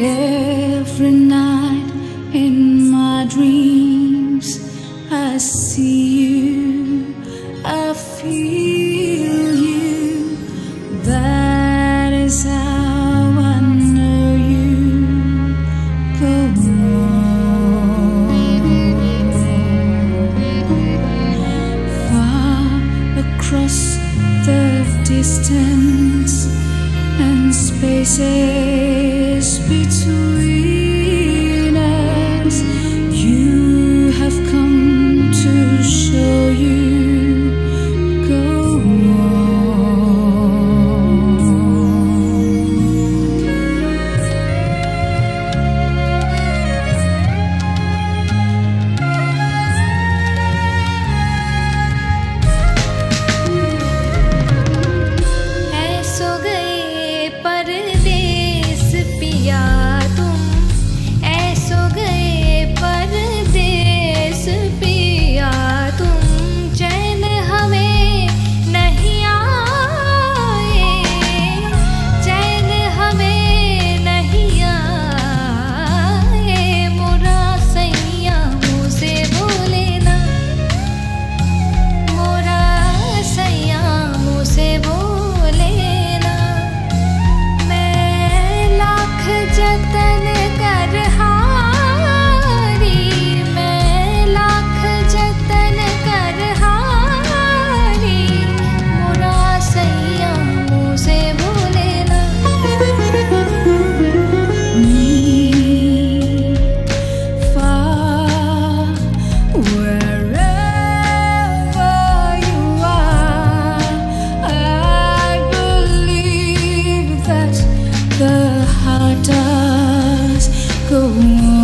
Every night in my dreams, I see you, I feel you. That is how I know you. Go on. Far across the distance and spaces between. The heart does go on.